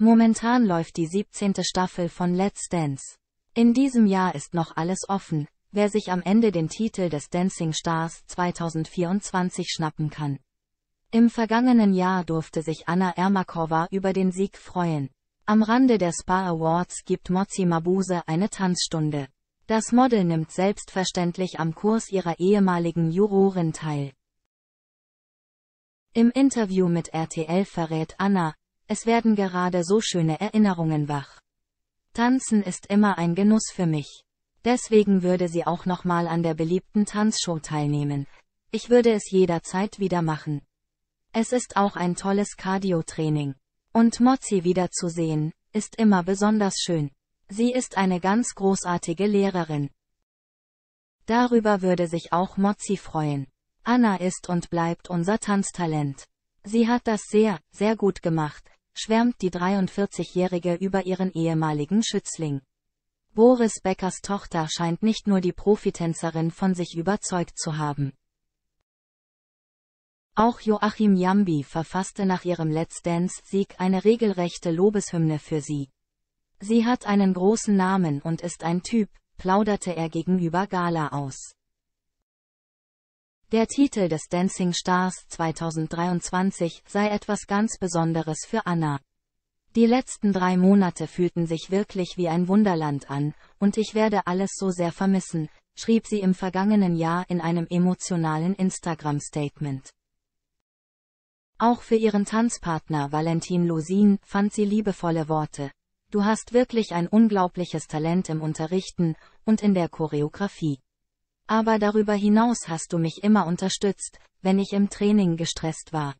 Momentan läuft die 17. Staffel von Let's Dance. In diesem Jahr ist noch alles offen, wer sich am Ende den Titel des Dancing Stars 2024 schnappen kann. Im vergangenen Jahr durfte sich Anna Ermakova über den Sieg freuen. Am Rande der Spa Awards gibt Motsi Mabuse eine Tanzstunde. Das Model nimmt selbstverständlich am Kurs ihrer ehemaligen Jurorin teil. Im Interview mit RTL verrät Anna: Es werden gerade so schöne Erinnerungen wach. Tanzen ist immer ein Genuss für mich. Deswegen würde sie auch nochmal an der beliebten Tanzshow teilnehmen. Ich würde es jederzeit wieder machen. Es ist auch ein tolles Cardio-Training. Und Motsi wiederzusehen, ist immer besonders schön. Sie ist eine ganz großartige Lehrerin. Darüber würde sich auch Motsi freuen. Anna ist und bleibt unser Tanztalent. Sie hat das sehr, sehr gut gemacht, schwärmt die 43-Jährige über ihren ehemaligen Schützling. Boris Beckers Tochter scheint nicht nur die Profitänzerin von sich überzeugt zu haben. Auch Joachim Llambi verfasste nach ihrem Let's Dance-Sieg eine regelrechte Lobeshymne für sie. Sie hat einen großen Namen und ist ein Typ, plauderte er gegenüber Gala aus. Der Titel des Dancing Stars 2023 sei etwas ganz Besonderes für Anna. Die letzten 3 Monate fühlten sich wirklich wie ein Wunderland an, und ich werde alles so sehr vermissen, schrieb sie im vergangenen Jahr in einem emotionalen Instagram-Statement. Auch für ihren Tanzpartner Valentin Lusin fand sie liebevolle Worte. Du hast wirklich ein unglaubliches Talent im Unterrichten und in der Choreografie. Aber darüber hinaus hast du mich immer unterstützt, wenn ich im Training gestresst war.